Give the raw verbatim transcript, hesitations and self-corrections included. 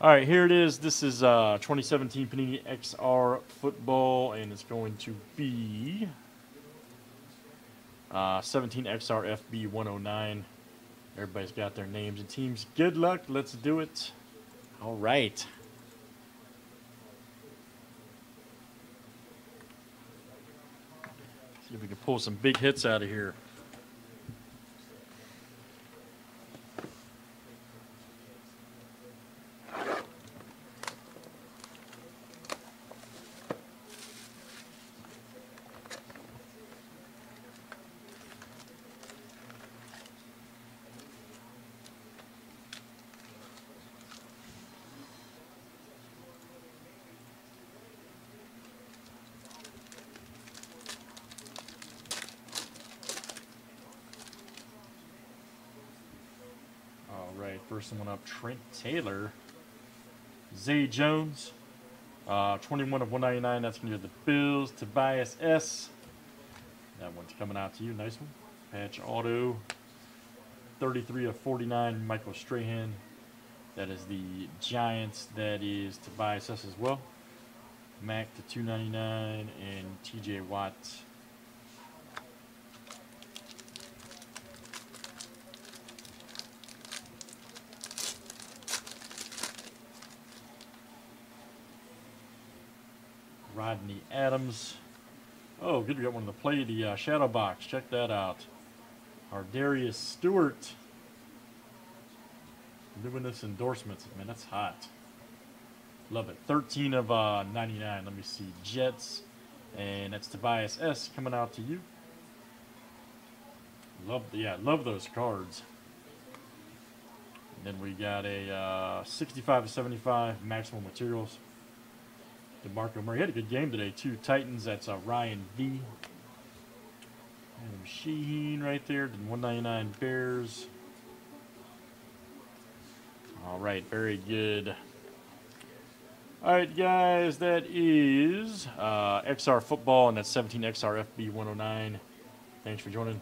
All right, here it is. This is uh, twenty seventeen Panini X R football, and it's going to be uh, seventeen X R F B one oh nine. Everybody's got their names and teams. Good luck. Let's do it. All right. See if we can pull some big hits out of here. First one up, Trent Taylor, Zay Jones, uh, twenty-one of one ninety-nine. That's going to be the Bills. Tobias S. That one's coming out to you. Nice one. Patch auto, thirty-three of forty-nine. Michael Strahan. That is the Giants. That is Tobias S. as well. Mac to two ninety-nine and T J. Watts. Rodney Adams. Oh, good. We got one of the play, the uh, shadow box. Check that out. Our Darius Stewart. Doing this endorsements. Man, that's hot. Love it. thirteen of ninety-nine. Let me see. Jets. And that's Tobias S. coming out to you. Love, yeah, love those cards. And then we got a uh, sixty-five of seventy-five maximum materials. DeMarco Murray had a good game today, too. Titans, that's uh, Ryan V. Adam Sheehan right there. Then one ninety-nine Bears. All right, very good. All right, guys, that is uh, X R Football, and that's seventeen X R F B one oh nine. Thanks for joining.